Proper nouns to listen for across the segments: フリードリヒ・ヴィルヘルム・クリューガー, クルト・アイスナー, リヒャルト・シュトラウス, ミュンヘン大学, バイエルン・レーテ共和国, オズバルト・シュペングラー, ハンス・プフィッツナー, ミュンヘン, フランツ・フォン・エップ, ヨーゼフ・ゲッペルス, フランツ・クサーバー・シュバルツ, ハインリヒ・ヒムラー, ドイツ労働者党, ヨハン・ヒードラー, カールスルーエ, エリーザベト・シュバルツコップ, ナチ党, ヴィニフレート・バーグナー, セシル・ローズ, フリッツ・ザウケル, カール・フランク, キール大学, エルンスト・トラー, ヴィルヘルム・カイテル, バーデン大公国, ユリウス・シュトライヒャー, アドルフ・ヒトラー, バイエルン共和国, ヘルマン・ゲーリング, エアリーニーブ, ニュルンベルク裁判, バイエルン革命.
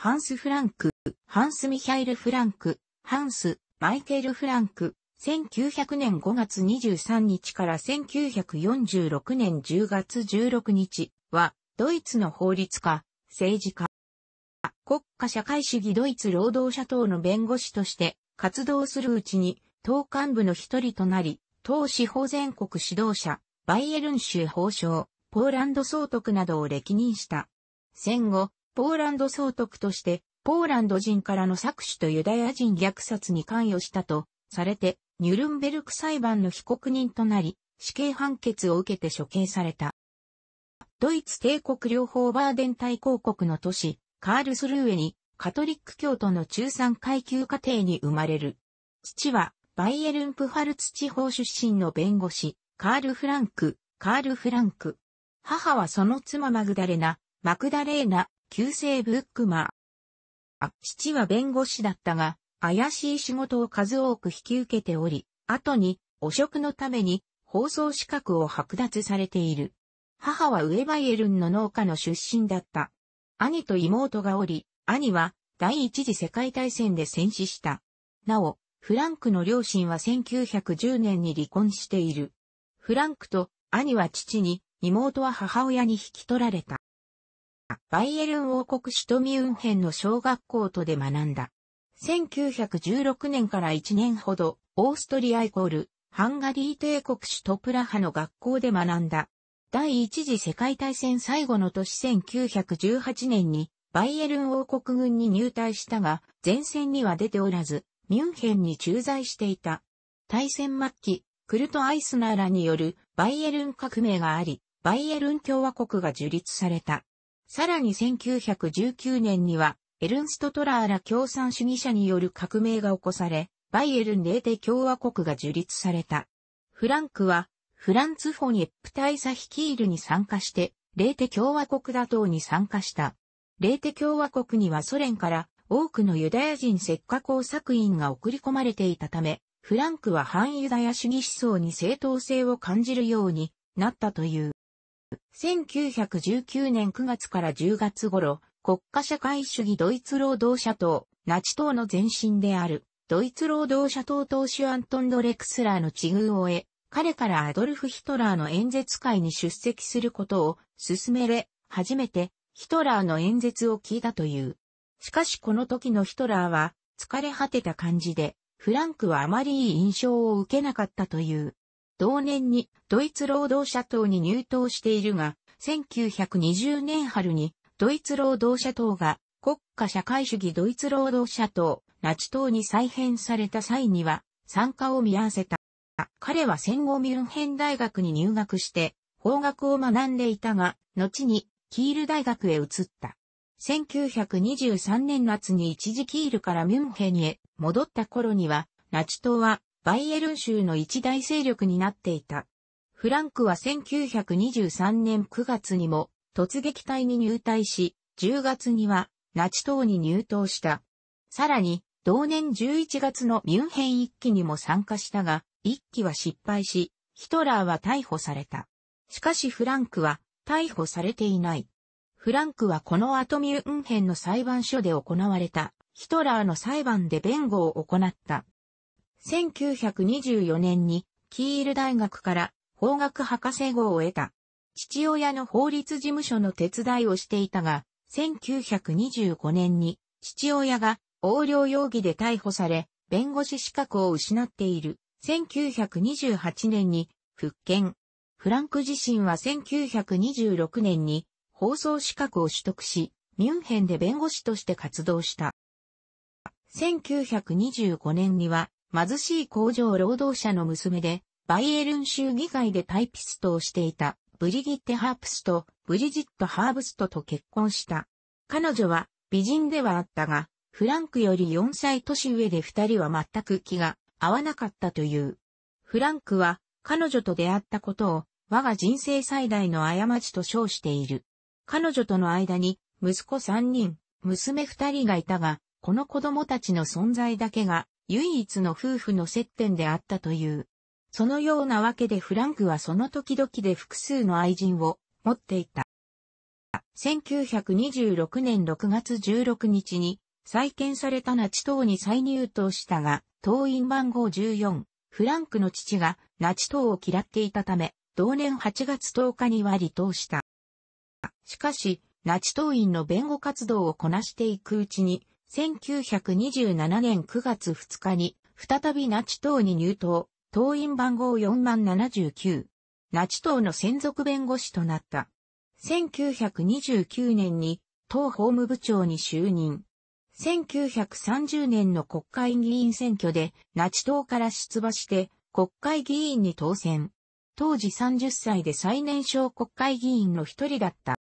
ハンス・フランク、ハンス・ミヒャイル・フランク、ハンス・マイケル・フランク、1900年5月23日から1946年10月16日は、ドイツの法律家、政治家、国家社会主義ドイツ労働者党の弁護士として活動するうちに、党幹部の一人となり、党司法全国指導者、バイエルン州法相、ポーランド総督などを歴任した。戦後、ポーランド総督として、ポーランド人からの搾取とユダヤ人虐殺に関与したとされて、ニュルンベルク裁判の被告人となり、死刑判決を受けて処刑された。ドイツ帝国領邦バーデン大公国の都市、カールスルーエに、カトリック教徒の中産階級家庭に生まれる。父は、バイエルンプファルツ地方出身の弁護士、カール・フランク。母はその妻マグダレーナ、旧姓ブックマー。父は弁護士だったが、怪しい仕事を数多く引き受けており、後に、汚職のために、放送資格を剥奪されている。母は上バイエルンの農家の出身だった。兄と妹がおり、兄は第一次世界大戦で戦死した。なお、フランクの両親は1910年に離婚している。フランクと兄は父に、妹は母親に引き取られた。バイエルン王国首都ミュンヘンの小学校とで学んだ。1916年から1年ほど、オーストリア=ハンガリー帝国首都プラハの学校で学んだ。第一次世界大戦最後の年1918年にバイエルン王国軍に入隊したが、前線には出ておらず、ミュンヘンに駐在していた。大戦末期、クルト・アイスナーらによるバイエルン革命があり、バイエルン共和国が樹立された。さらに1919年には、エルンスト・トラーら共産主義者による革命が起こされ、バイエルンレーテ共和国が樹立された。フランクは、フランツ・フォン・エップ大佐率いるに参加して、レーテ共和国打倒に参加した。レーテ共和国にはソ連から多くのユダヤ人赤化工作員が送り込まれていたため、フランクは反ユダヤ主義思想に正当性を感じるようになったという。1919年9月から10月頃、国家社会主義ドイツ労働者党、ナチ党の前身である、ドイツ労働者党党首アントン・ドレクスラーの治軍を得、彼からアドルフ・ヒトラーの演説会に出席することを勧めれ、初めてヒトラーの演説を聞いたという。しかしこの時のヒトラーは疲れ果てた感じで、フランクはあまりいい印象を受けなかったという。同年にドイツ労働者党に入党しているが、1920年春にドイツ労働者党が国家社会主義ドイツ労働者党、ナチ党に再編された際には参加を見合わせた。彼は戦後ミュンヘン大学に入学して法学を学んでいたが、後にキール大学へ移った。1923年夏に一時キールからミュンヘンへ戻った頃には、ナチ党はバイエルン州の一大勢力になっていた。フランクは1923年9月にも突撃隊に入隊し、10月にはナチ党に入党した。さらに、同年11月のミュンヘン一揆にも参加したが、一揆は失敗し、ヒトラーは逮捕された。しかしフランクは逮捕されていない。フランクはこの後ミュンヘンの裁判所で行われたヒトラーの裁判で弁護を行った。1924年にキール大学から法学博士号を得た。父親の法律事務所の手伝いをしていたが、1925年に父親が横領容疑で逮捕され、弁護士資格を失っている。1928年に復権。フランク自身は1926年に放送資格を取得し、ミュンヘンで弁護士として活動した。1925年には貧しい工場労働者の娘で、バイエルン州議会でタイピストをしていたブリジット・ハーブストと結婚した。彼女は美人ではあったが、フランクより4歳年上で2人は全く気が合わなかったという。フランクは彼女と出会ったことを我が人生最大の過ちと称している。彼女との間に息子3人、娘2人がいたが、この子供たちの存在だけが唯一の夫婦の接点であったという。そのようなわけでフランクはその時々で複数の愛人を持っていた。1926年6月16日に再建されたナチ党に再入党したが、党員番号14、フランクの父がナチ党を嫌っていたため、同年8月10日には離党した。しかし、ナチ党員の弁護活動をこなしていくうちに、1927年9月2日に、再びナチ党に入党、党員番号4079。ナチ党の専属弁護士となった。1929年に党法務部長に就任。1930年の国会議員選挙でナチ党から出馬して国会議員に当選。当時30歳で最年少国会議員の一人だった。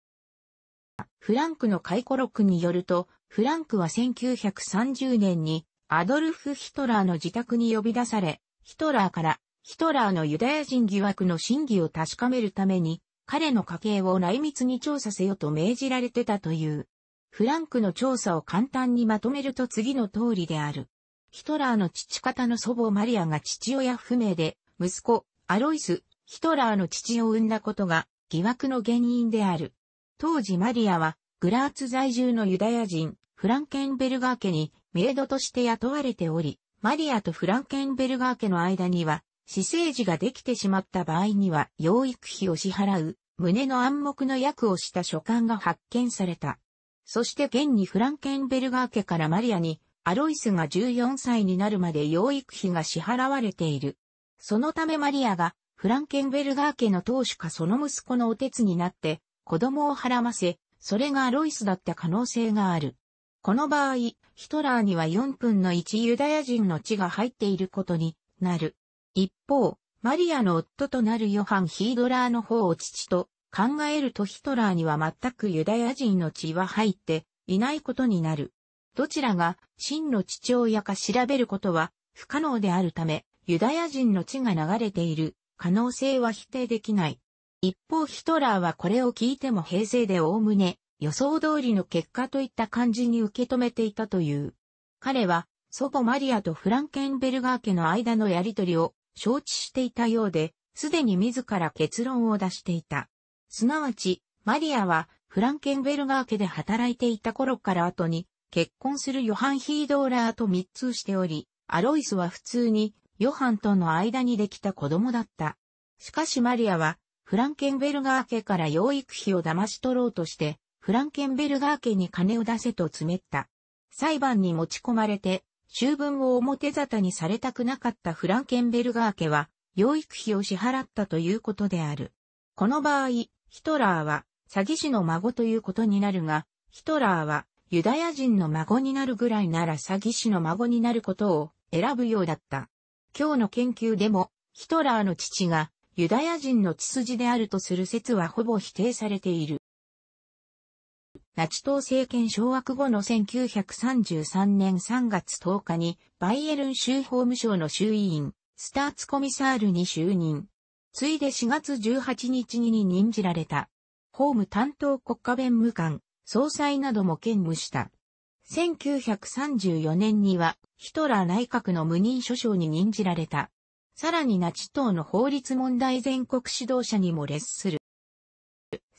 フランクの回顧録によると、フランクは1930年にアドルフ・ヒトラーの自宅に呼び出され、ヒトラーからヒトラーのユダヤ人疑惑の真偽を確かめるために、彼の家系を内密に調査せよと命じられてたという。フランクの調査を簡単にまとめると次の通りである。ヒトラーの父方の祖母マリアが父親不明で、息子、アロイス、ヒトラーの父を産んだことが疑惑の原因である。当時マリアは、グラーツ在住のユダヤ人、フランケンベルガー家にメイドとして雇われており、マリアとフランケンベルガー家の間には、私生児ができてしまった場合には養育費を支払う、旨の暗黙の約をした書簡が発見された。そして現にフランケンベルガー家からマリアにアロイスが14歳になるまで養育費が支払われている。そのためマリアがフランケンベルガー家の当主かその息子のお手つになって子供をはらませ、それがアロイスだった可能性がある。この場合、ヒトラーには4分の1ユダヤ人の血が入っていることになる。一方、マリアの夫となるヨハン・ヒードラーの方を父と考えるとヒトラーには全くユダヤ人の血は入っていないことになる。どちらが真の父親か調べることは不可能であるため、ユダヤ人の血が流れている可能性は否定できない。一方ヒトラーはこれを聞いても平静でおおむね予想通りの結果といった感じに受け止めていたという。彼は祖母マリアとフランケンベルガー家の間のやりとりを承知していたようで、すでに自ら結論を出していた。すなわち、マリアはフランケンベルガー家で働いていた頃から後に、結婚するヨハン・ヒードーラーと密通しており、アロイスは普通にヨハンとの間にできた子供だった。しかしマリアは、フランケンベルガー家から養育費を騙し取ろうとして、フランケンベルガー家に金を出せと詰めった。裁判に持ち込まれて、醜聞を表沙汰にされたくなかったフランケンベルガー家は、養育費を支払ったということである。この場合、ヒトラーは、詐欺師の孫ということになるが、ヒトラーは、ユダヤ人の孫になるぐらいなら詐欺師の孫になることを選ぶようだった。今日の研究でも、ヒトラーの父が、ユダヤ人の血筋であるとする説はほぼ否定されている。ナチ党政権掌握後の1933年3月10日にバイエルン州法務省の州委員、スターツコミサールに就任。ついで4月18日に任じられた。法務担当国家弁務官、総裁なども兼務した。1934年にはヒトラー内閣の無任首相に任じられた。さらにナチ党の法律問題全国指導者にも列する。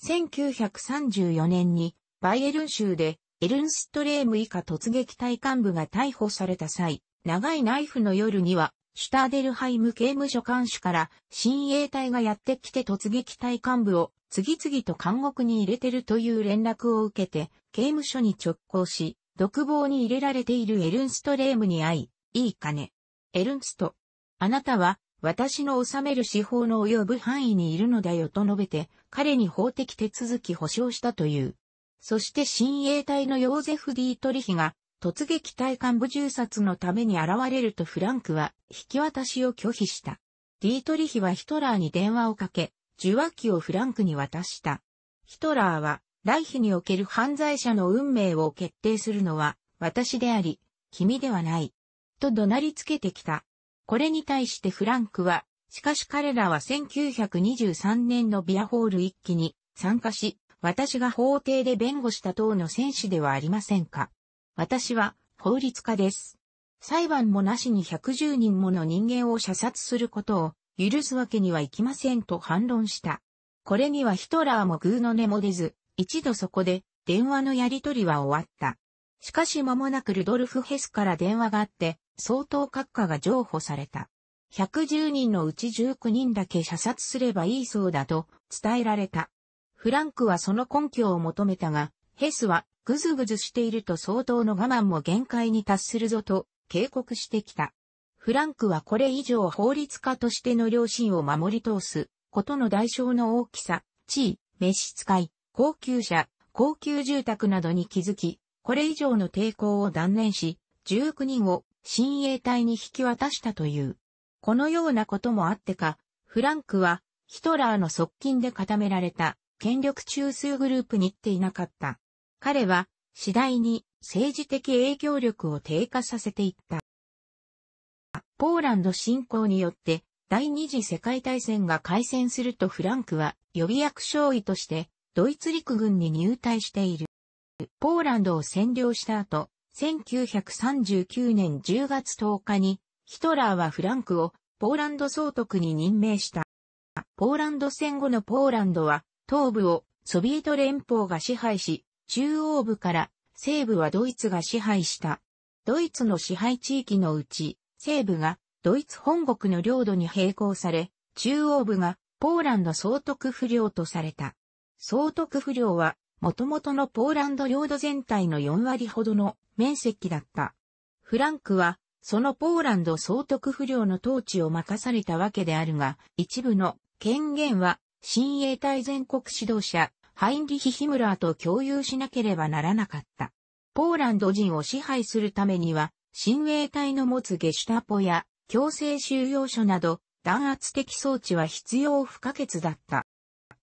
1934年にバイエルン州でエルンストレーム以下突撃隊幹部が逮捕された際、長いナイフの夜にはシュターデルハイム刑務所看守から親衛隊がやってきて突撃隊幹部を次々と監獄に入れてるという連絡を受けて刑務所に直行し、独房に入れられているエルンストレームに会い、いいかね。エルンスト。あなたは私の治める司法の及ぶ範囲にいるのだよと述べて彼に法的手続き保障したという。そして親衛隊のヨーゼフ・ディートリヒが突撃隊幹部銃殺のために現れるとフランクは引き渡しを拒否した。ディートリヒはヒトラーに電話をかけ、受話器をフランクに渡した。ヒトラーは、来日における犯罪者の運命を決定するのは私であり、君ではない。と怒鳴りつけてきた。これに対してフランクは、しかし彼らは1923年のビアホール一揆に参加し、私が法廷で弁護した党の戦士ではありませんか。私は法律家です。裁判もなしに110人もの人間を射殺することを許すわけにはいきませんと反論した。これにはヒトラーもぐうの音も出ず、一度そこで電話のやり取りは終わった。しかし間もなくルドルフ・ヘスから電話があって、相当閣下が譲歩された。110人のうち19人だけ射殺すればいいそうだと伝えられた。フランクはその根拠を求めたが、ヘスはぐずぐずしていると相当の我慢も限界に達するぞと警告してきた。フランクはこれ以上法律家としての良心を守り通すことの代償の大きさ、地位、召使い、高級車、高級住宅などに気づき、これ以上の抵抗を断念し、19人を親衛隊に引き渡したという。このようなこともあってか、フランクはヒトラーの側近で固められた権力中枢グループに行っていなかった。彼は次第に政治的影響力を低下させていった。ポーランド侵攻によって第二次世界大戦が開戦するとフランクは予備役少尉としてドイツ陸軍に入隊している。ポーランドを占領した後、1939年10月10日にヒトラーはフランクをポーランド総督に任命した。ポーランド戦後のポーランドは東部をソビエト連邦が支配し、中央部から西部はドイツが支配した。ドイツの支配地域のうち西部がドイツ本国の領土に並行され、中央部がポーランド総督府領とされた。総督府領は元々のポーランド領土全体の4割ほどの面積だった。フランクはそのポーランド総督府領の統治を任されたわけであるが、一部の権限は親衛隊全国指導者、ハインリヒ・ヒムラーと共有しなければならなかった。ポーランド人を支配するためには、親衛隊の持つゲシュタポや強制収容所など弾圧的装置は必要不可欠だった。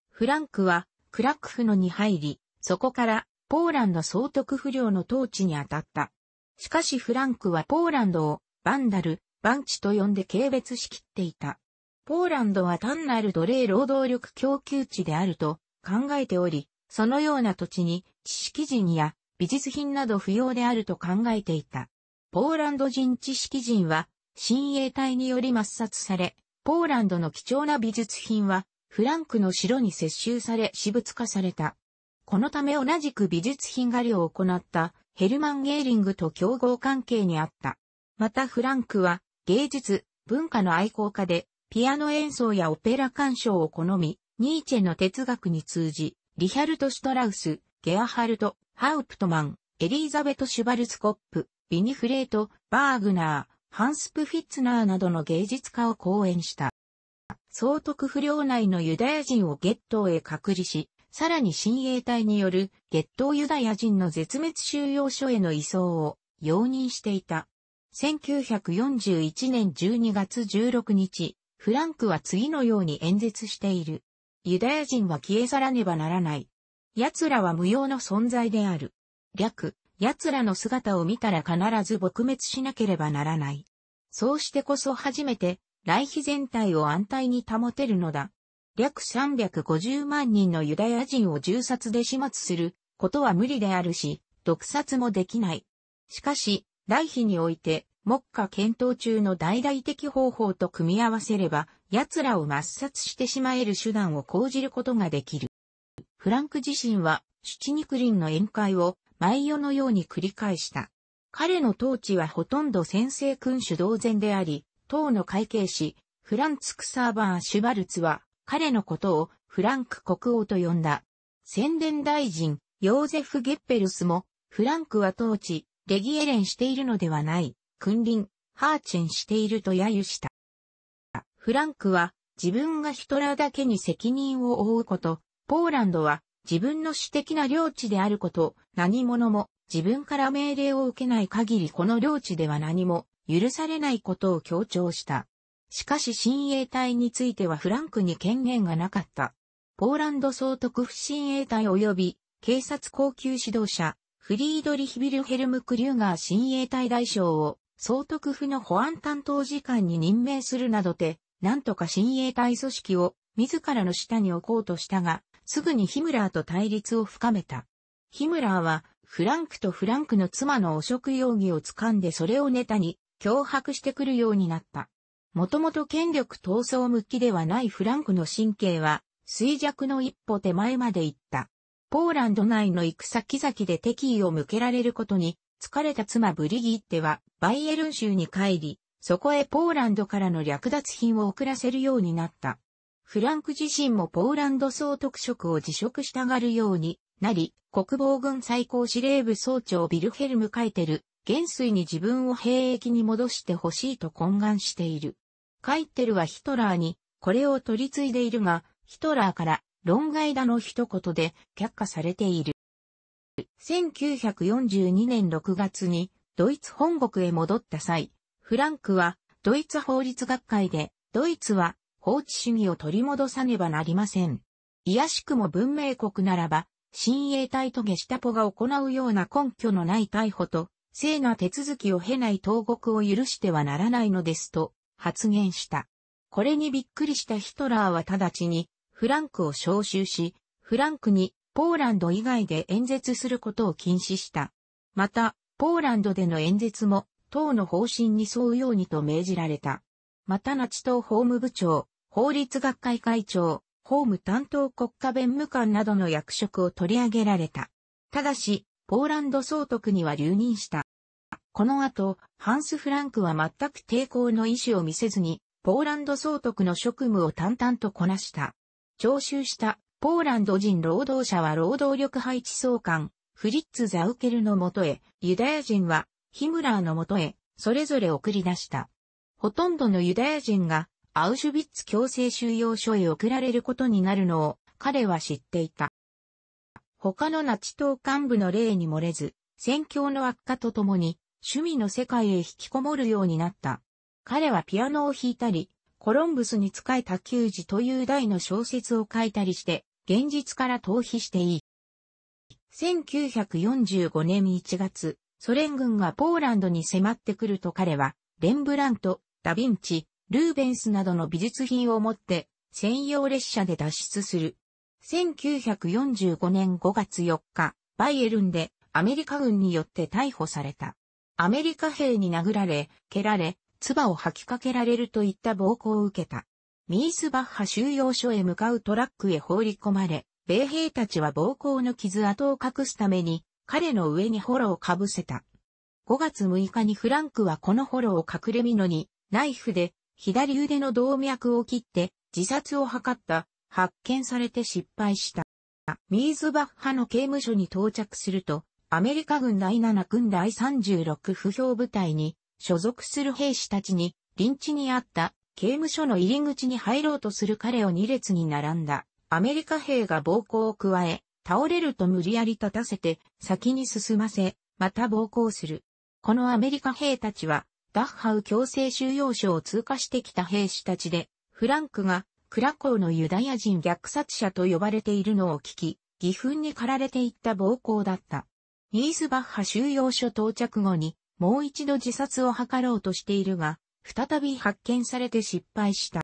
フランクはクラクフノに入り、そこからポーランド総督府領の統治に当たった。しかしフランクはポーランドをバンダル、バンチと呼んで軽蔑しきっていた。ポーランドは単なる奴隷労働力供給地であると考えており、そのような土地に知識人や美術品など不要であると考えていた。ポーランド人知識人は親衛隊により抹殺され、ポーランドの貴重な美術品はフランクの城に接収され私物化された。このため同じく美術品狩りを行ったヘルマン・ゲーリングと競合関係にあった。またフランクは芸術、文化の愛好家でピアノ演奏やオペラ鑑賞を好み、ニーチェの哲学に通じ、リヒャルト・シュトラウス、ゲアハルト、ハウプトマン、エリーザベト・シュバルツコップ、ヴィニフレート、バーグナー、ハンス・プフィッツナーなどの芸術家を講演した。総督府領内のユダヤ人をゲットーへ隔離し、さらに親衛隊によるゲットーユダヤ人の絶滅収容所への移送を容認していた。1941年12月16日、フランクは次のように演説している。ユダヤ人は消え去らねばならない。奴らは無用の存在である。略、奴らの姿を見たら必ず撲滅しなければならない。そうしてこそ初めて、ライヒ全体を安泰に保てるのだ。約350万人のユダヤ人を銃殺で始末することは無理であるし、毒殺もできない。しかし、来日において、目下検討中の大々的方法と組み合わせれば、奴らを抹殺してしまえる手段を講じることができる。フランク自身は、シュチニクリンの宴会を、毎夜のように繰り返した。彼の統治はほとんど先制君主同然であり、党の会計士、フランツ・クサーバー・シュバルツは、彼のことをフランク国王と呼んだ。宣伝大臣、ヨーゼフ・ゲッペルスも、フランクは統治、レギエレンしているのではない、君臨、ハーチェンしていると揶揄した。フランクは、自分がヒトラーだけに責任を負うこと、ポーランドは自分の主的な領地であること、何者も自分から命令を受けない限りこの領地では何も許されないことを強調した。しかし親衛隊についてはフランクに権限がなかった。ポーランド総督府親衛隊及び警察高級指導者フリードリヒ・ヴィルヘルム・クリューガー親衛隊大将を総督府の保安担当次官に任命するなどで、なんとか親衛隊組織を自らの下に置こうとしたが、すぐにヒムラーと対立を深めた。ヒムラーはフランクとフランクの妻の汚職容疑を掴んでそれをネタに脅迫してくるようになった。もともと権力闘争向きではないフランクの神経は衰弱の一歩手前まで行った。ポーランド内の行く先々で敵意を向けられることに、疲れた妻ブリギッテはバイエルン州に帰り、そこへポーランドからの略奪品を送らせるようになった。フランク自身もポーランド総督職を辞職したがるようになり、国防軍最高司令部総長ヴィルヘルム・カイテル、元帥に自分を兵役に戻してほしいと懇願している。カイテルはヒトラーにこれを取り継いでいるが、ヒトラーから論外だの一言で却下されている。1942年6月にドイツ本国へ戻った際、フランクはドイツ法律学会で、ドイツは法治主義を取り戻さねばなりません。いやしくも文明国ならば、親衛隊とゲシュタポが行うような根拠のない逮捕と、聖な手続きを経ない投獄を許してはならないのですと発言した。これにびっくりしたヒトラーは直ちにフランクを召集し、フランクにポーランド以外で演説することを禁止した。また、ポーランドでの演説も党の方針に沿うようにと命じられた。またナチ党法務部長、法律学会会長、法務担当国家弁務官などの役職を取り上げられた。ただし、ポーランド総督には留任した。この後、ハンス・フランクは全く抵抗の意思を見せずに、ポーランド総督の職務を淡々とこなした。徴収したポーランド人労働者は労働力配置総監、フリッツ・ザウケルのもとへ、ユダヤ人はヒムラーのもとへ、それぞれ送り出した。ほとんどのユダヤ人が、アウシュビッツ強制収容所へ送られることになるのを彼は知っていた。他のナチ党幹部の例に漏れず、戦況の悪化とともに趣味の世界へ引きこもるようになった。彼はピアノを弾いたり、コロンブスに仕えた給仕という題の小説を書いたりして、現実から逃避していい。1945年1月、ソ連軍がポーランドに迫ってくると彼は、レンブラント、ダヴィンチ、ルーベンスなどの美術品を持って専用列車で脱出する。1945年5月4日、バイエルンでアメリカ軍によって逮捕された。アメリカ兵に殴られ、蹴られ、唾を吐きかけられるといった暴行を受けた。ミースバッハ収容所へ向かうトラックへ放り込まれ、米兵たちは暴行の傷跡を隠すために彼の上にホロをかぶせた。5月6日にフランクはこのホロを隠れ蓑にナイフで左腕の動脈を切って自殺を図った、発見されて失敗した。ミーズバッハの刑務所に到着すると、アメリカ軍第7軍第36歩兵部隊に所属する兵士たちに、臨地にあった刑務所の入り口に入ろうとする彼を2列に並んだ。アメリカ兵が暴行を加え、倒れると無理やり立たせて先に進ませ、また暴行する。このアメリカ兵たちは、ダッハウ強制収容所を通過してきた兵士たちで、フランクがクラコウのユダヤ人虐殺者と呼ばれているのを聞き、義憤に駆られていった暴行だった。ミースバッハ収容所到着後に、もう一度自殺を図ろうとしているが、再び発見されて失敗した。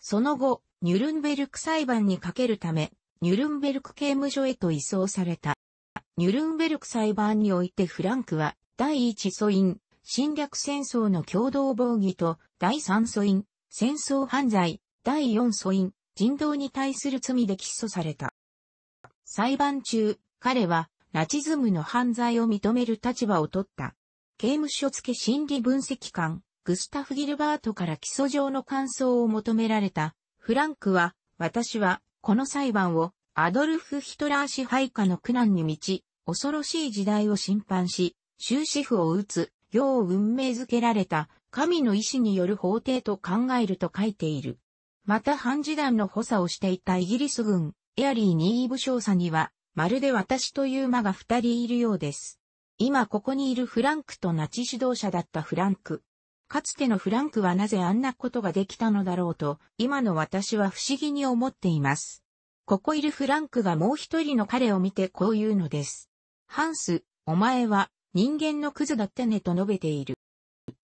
その後、ニュルンベルク裁判にかけるため、ニュルンベルク刑務所へと移送された。ニュルンベルク裁判においてフランクは、第一訴因。侵略戦争の共同防御と第三訴因、戦争犯罪、第四訴因、人道に対する罪で起訴された。裁判中、彼はナチズムの犯罪を認める立場を取った。刑務所付心理分析官、グスタフ・ギルバートから起訴状の感想を求められた。フランクは、私はこの裁判をアドルフ・ヒトラー支配下の苦難に満ち、恐ろしい時代を審判し、終止符を打つ。世を運命づけられた神の意志による法廷と考えると書いている。また判事団の補佐をしていたイギリス軍エアリーニーブ少佐にはまるで私という馬が二人いるようです。今ここにいるフランクとナチ指導者だったフランク。かつてのフランクはなぜあんなことができたのだろうと今の私は不思議に思っています。ここいるフランクがもう一人の彼を見てこう言うのです。ハンス、お前は人間のクズだったねと述べている。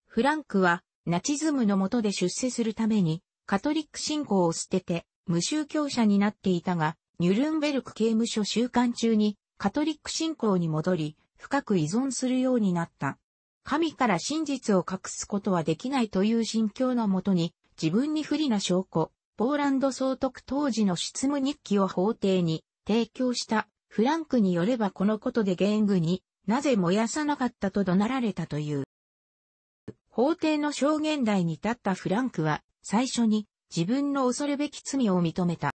フランクはナチズムの下で出世するためにカトリック信仰を捨てて無宗教者になっていたが、ニュルンベルク刑務所収監中にカトリック信仰に戻り深く依存するようになった。神から真実を隠すことはできないという信教の下に自分に不利な証拠、ポーランド総督当時の執務日記を法廷に提供したフランクによればこのことでゲングになぜ燃やさなかったと怒鳴られたという。法廷の証言台に立ったフランクは最初に自分の恐るべき罪を認めた。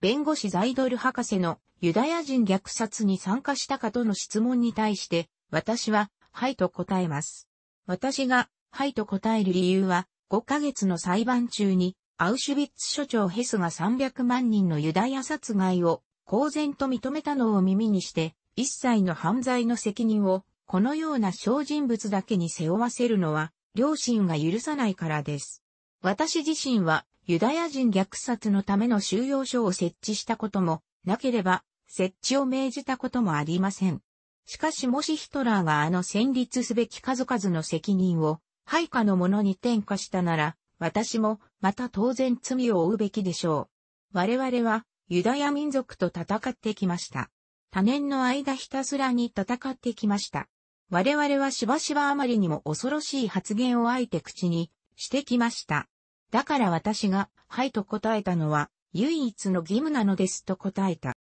弁護士ザイドル博士のユダヤ人虐殺に参加したかとの質問に対して私ははいと答えます。私がはいと答える理由は5ヶ月の裁判中にアウシュビッツ所長ヘスが300万人のユダヤ殺害を公然と認めたのを耳にして一切の犯罪の責任をこのような小人物だけに背負わせるのは良心が許さないからです。私自身はユダヤ人虐殺のための収容所を設置したこともなければ設置を命じたこともありません。しかしもしヒトラーが戦慄すべき数々の責任を配下の者に転嫁したなら私もまた当然罪を負うべきでしょう。我々はユダヤ民族と戦ってきました。多年の間ひたすらに戦ってきました。我々はしばしばあまりにも恐ろしい発言をあえて口にしてきました。だから私がはいと答えたのは唯一の義務なのですと答えた。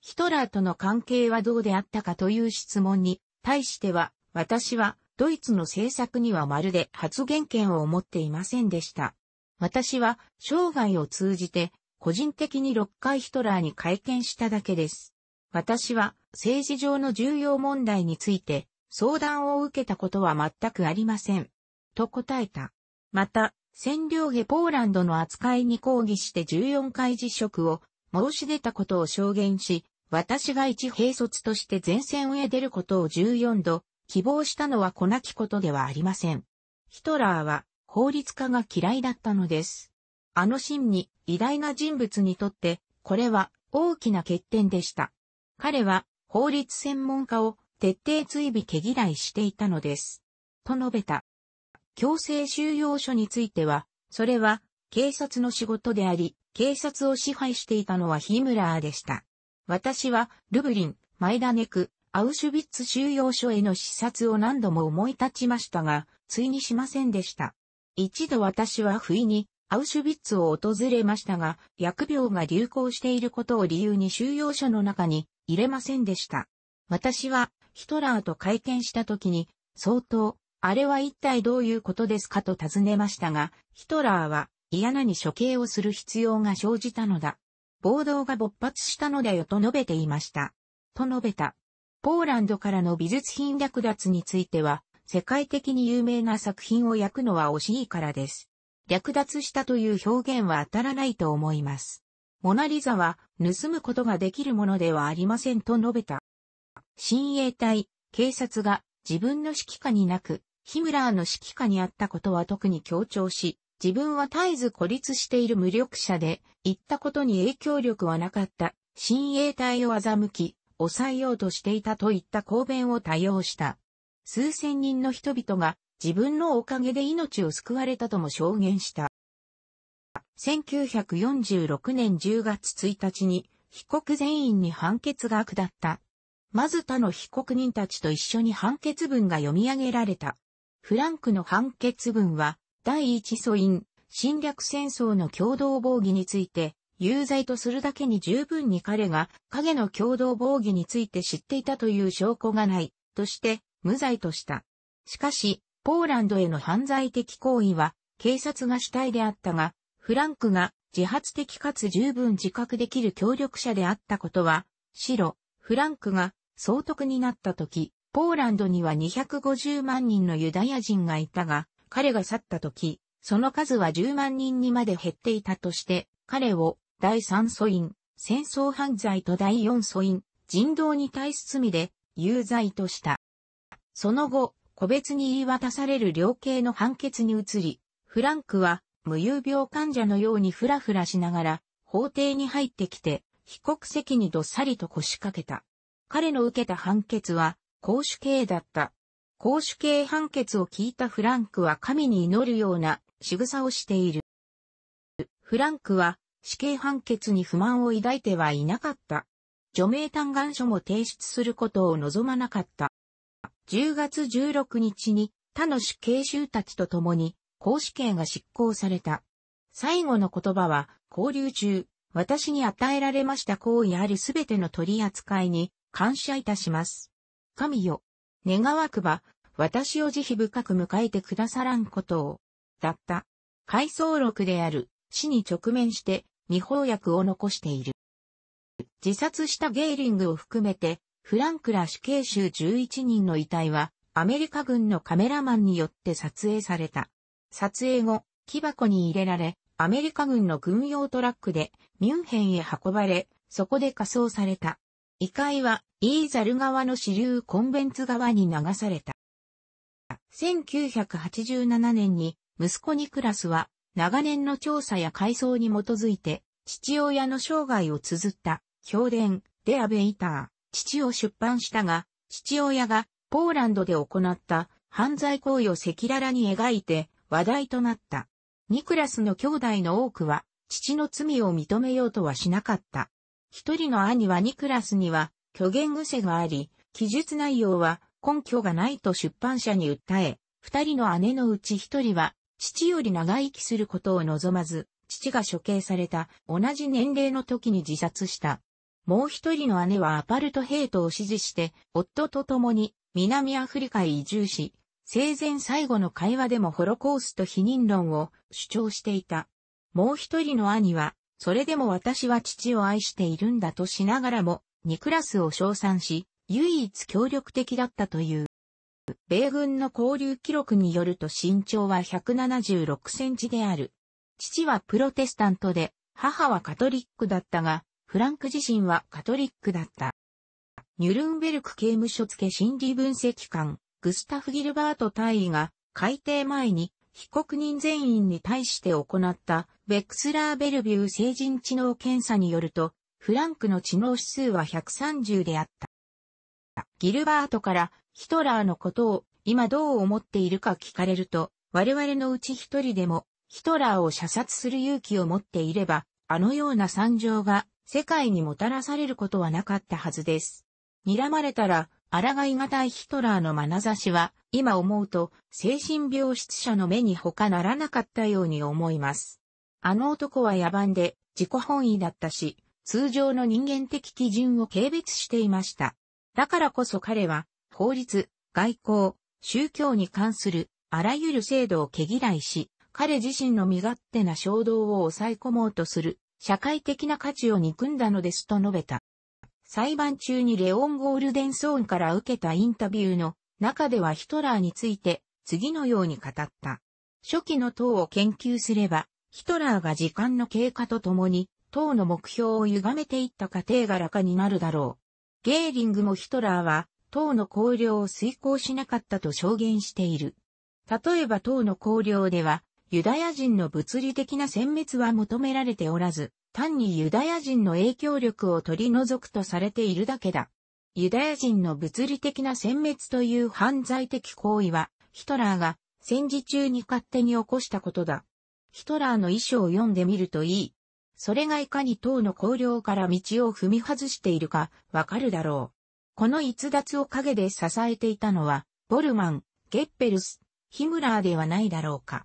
ヒトラーとの関係はどうであったかという質問に対しては私はドイツの政策にはまるで発言権を持っていませんでした。私は生涯を通じて個人的に6回ヒトラーに会見しただけです。私は政治上の重要問題について相談を受けたことは全くありません。と答えた。また、占領下ポーランドの扱いに抗議して14回辞職を申し出たことを証言し、私が一兵卒として前線へ出ることを14度、希望したのはこなきことではありません。ヒトラーは法律家が嫌いだったのです。真に偉大な人物にとってこれは大きな欠点でした。彼は法律専門家を徹底追尾毛嫌いしていたのです。と述べた。強制収容所については、それは警察の仕事であり、警察を支配していたのはヒムラーでした。私はルブリン、マイダネク、アウシュビッツ収容所への視察を何度も思い立ちましたが、ついにしませんでした。一度私は不意にアウシュビッツを訪れましたが、疫病が流行していることを理由に収容所の中に入れませんでした。私はヒトラーと会見した時に、相当、あれは一体どういうことですかと尋ねましたが、ヒトラーは嫌なに処刑をする必要が生じたのだ。暴動が勃発したのだよと述べていました。と述べた。ポーランドからの美術品略奪については、世界的に有名な作品を焼くのは惜しいからです。略奪したという表現は当たらないと思います。モナリザは盗むことができるものではありませんと述べた。親衛隊、警察が自分の指揮下になく、ヒムラーの指揮下にあったことは特に強調し、自分は絶えず孤立している無力者で、言ったことに影響力はなかった、親衛隊を欺き、抑えようとしていたといった抗弁を多用した。数千人の人々が自分のおかげで命を救われたとも証言した。1946年10月1日に被告全員に判決が下った。まず他の被告人たちと一緒に判決文が読み上げられた。フランクの判決文は第一訴因、侵略戦争の共同防御について、有罪とするだけに十分に彼が影の共同防御について知っていたという証拠がないとして無罪とした。しかし、ポーランドへの犯罪的行為は警察が主体であったが、フランクが自発的かつ十分自覚できる協力者であったことは、白、フランクが総督になった時、ポーランドには250万人のユダヤ人がいたが、彼が去った時、その数は10万人にまで減っていたとして、彼を第3訴因、戦争犯罪と第4訴因、人道に対す罪で有罪とした。その後、個別に言い渡される量刑の判決に移り、フランクは無遊病患者のようにフラフラしながら法廷に入ってきて、被告席にどっさりと腰掛けた。彼の受けた判決は、絞首刑だった。絞首刑判決を聞いたフランクは神に祈るような仕草をしている。フランクは死刑判決に不満を抱いてはいなかった。除名嘆願書も提出することを望まなかった。10月16日に他の死刑囚たちと共に絞首刑が執行された。最後の言葉は、勾留中、私に与えられました行為あるすべての取り扱いに感謝いたします。神よ、願わくば、私を慈悲深く迎えてくださらんことを、だった。回想録である、死に直面して、未翻訳を残している。自殺したゲーリングを含めて、フランクら死刑囚11人の遺体は、アメリカ軍のカメラマンによって撮影された。撮影後、木箱に入れられ、アメリカ軍の軍用トラックでミュンヘンへ運ばれ、そこで火葬された。遺体はイーザル川の支流コンベンツ川に流された。1987年に息子ニクラスは長年の調査や回想に基づいて父親の生涯を綴った評伝デアベイター、父を出版したが、父親がポーランドで行った犯罪行為を赤裸々に描いて話題となった。ニクラスの兄弟の多くは父の罪を認めようとはしなかった。一人の兄はニクラスには虚言癖があり、記述内容は根拠がないと出版社に訴え、二人の姉のうち一人は父より長生きすることを望まず、父が処刑された同じ年齢の時に自殺した。もう一人の姉はアパルトヘイトを支持して、夫と共に南アフリカへ移住し、生前最後の会話でもホロコースト否認論を主張していた。もう一人の兄は、それでも私は父を愛しているんだとしながらも、ニクラスを称賛し、唯一協力的だったという。米軍の交流記録によると身長は176センチである。父はプロテスタントで、母はカトリックだったが、フランク自身はカトリックだった。ニュルンベルク刑務所付心理分析官。グスタフ・ギルバート大尉が開廷前に被告人全員に対して行ったベクスラー・ベルビュー成人知能検査によるとフランクの知能指数は130であった。ギルバートからヒトラーのことを今どう思っているか聞かれると我々のうち一人でもヒトラーを射殺する勇気を持っていればあのような惨状が世界にもたらされることはなかったはずです。睨まれたら抗いがたいヒトラーの眼差しは、今思うと、精神病質者の目に他ならなかったように思います。あの男は野蛮で、自己本位だったし、通常の人間的基準を軽蔑していました。だからこそ彼は、法律、外交、宗教に関する、あらゆる制度を毛嫌いし、彼自身の身勝手な衝動を抑え込もうとする、社会的な価値を憎んだのですと述べた。裁判中にレオン・ゴールデンソーンから受けたインタビューの中ではヒトラーについて次のように語った。初期の党を研究すれば、ヒトラーが時間の経過とともに党の目標を歪めていった過程が裸になるだろう。ゲーリングもヒトラーは党の綱領を遂行しなかったと証言している。例えば党の綱領では、ユダヤ人の物理的な殲滅は求められておらず、単にユダヤ人の影響力を取り除くとされているだけだ。ユダヤ人の物理的な殲滅という犯罪的行為は、ヒトラーが戦時中に勝手に起こしたことだ。ヒトラーの遺書を読んでみるといい。それがいかに党の綱領から道を踏み外しているかわかるだろう。この逸脱を陰で支えていたのは、ボルマン、ゲッペルス、ヒムラーではないだろうか。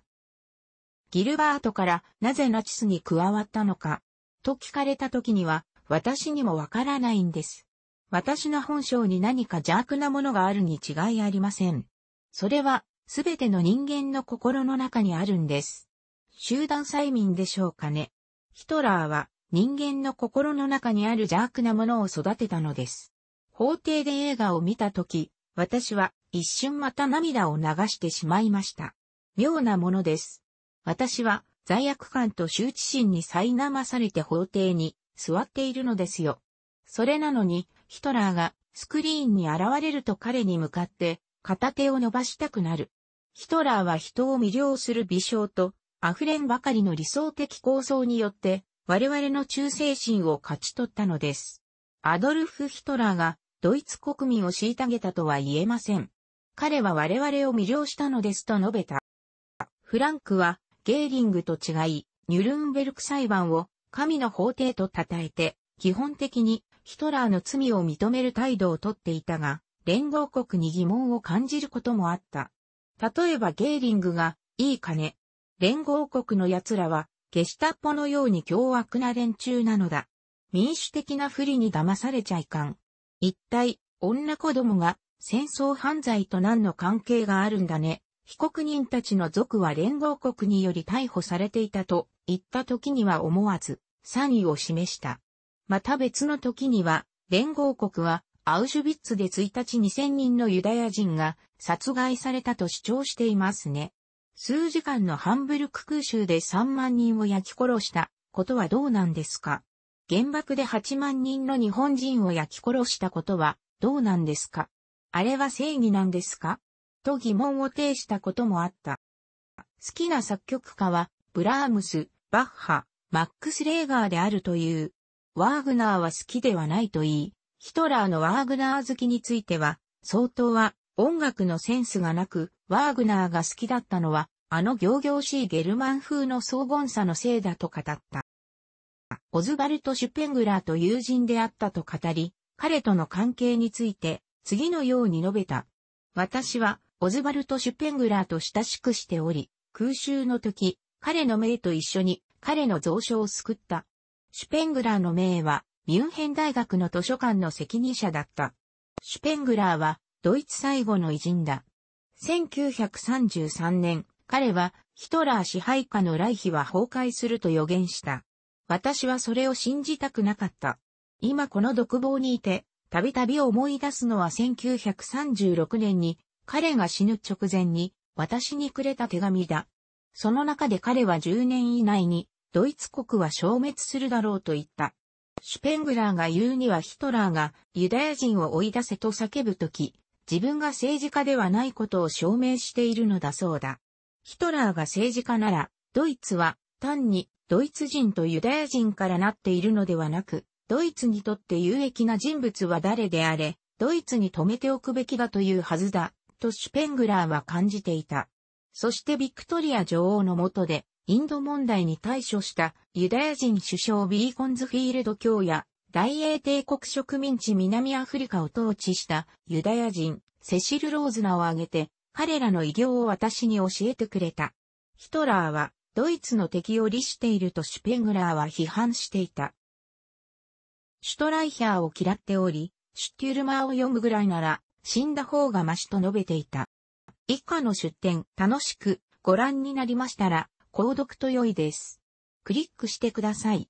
ギルバートからなぜナチスに加わったのか。と聞かれた時には、私にもわからないんです。私の本性に何か邪悪なものがあるに違いありません。それは、すべての人間の心の中にあるんです。集団催眠でしょうかね。ヒトラーは、人間の心の中にある邪悪なものを育てたのです。法廷で映画を見た時、私は一瞬また涙を流してしまいました。妙なものです。私は、罪悪感と羞恥心に苛まされて法廷に座っているのですよ。それなのに、ヒトラーがスクリーンに現れると彼に向かって片手を伸ばしたくなる。ヒトラーは人を魅了する微笑と溢れんばかりの理想的構想によって我々の忠誠心を勝ち取ったのです。アドルフ・ヒトラーがドイツ国民を虐げたとは言えません。彼は我々を魅了したのですと述べた。フランクは、ゲーリングと違い、ニュルンベルク裁判を神の法廷と称えて、基本的にヒトラーの罪を認める態度をとっていたが、連合国に疑問を感じることもあった。例えばゲーリングが、いいかね。連合国の奴らは、ゲシュタポのように凶悪な連中なのだ。民主的な不利に騙されちゃいかん。一体、女子供が戦争犯罪と何の関係があるんだね。被告人たちの族は連合国により逮捕されていたと言った時には思わず、賛意を示した。また別の時には、連合国はアウシュビッツで1日2000人のユダヤ人が殺害されたと主張していますね。数時間のハンブルク空襲で3万人を焼き殺したことはどうなんですか？原爆で8万人の日本人を焼き殺したことはどうなんですか？あれは正義なんですか？と疑問を呈したこともあった。好きな作曲家はブラームス、バッハ、マックス・レーガーであるという。ワーグナーは好きではないと言い、ヒトラーのワーグナー好きについては、相当は音楽のセンスがなく、ワーグナーが好きだったのは、あの仰々しいゲルマン風の荘厳さのせいだと語った。オズバルト・シュペングラーと友人であったと語り、彼との関係について、次のように述べた。私は、オズバルト・シュペングラーと親しくしており、空襲の時、彼の命と一緒に、彼の蔵書を救った。シュペングラーの命は、ミュンヘン大学の図書館の責任者だった。シュペングラーは、ドイツ最後の偉人だ。1933年、彼はヒトラー支配下のライヒは崩壊すると予言した。私はそれを信じたくなかった。今この独房にいて、たびたび思い出すのは1936年に、彼が死ぬ直前に、私にくれた手紙だ。その中で彼は10年以内に、ドイツ国は消滅するだろうと言った。シュペングラーが言うにはヒトラーがユダヤ人を追い出せと叫ぶとき、自分が政治家ではないことを証明しているのだそうだ。ヒトラーが政治家なら、ドイツは単にドイツ人とユダヤ人からなっているのではなく、ドイツにとって有益な人物は誰であれ、ドイツに留めておくべきだというはずだ、とシュペングラーは感じていた。そしてビクトリア女王の下で、インド問題に対処したユダヤ人首相ビーコンズフィールド卿や、大英帝国植民地南アフリカを統治したユダヤ人セシル・ローズナを挙げて彼らの偉業を私に教えてくれた。ヒトラーはドイツの敵を利しているとシュペングラーは批判していた。シュトライヒャーを嫌っており、シュテュルマーを読むぐらいなら死んだ方がマシと述べていた。以下の出典楽しくご覧になりましたら購読と良いです。クリックしてください。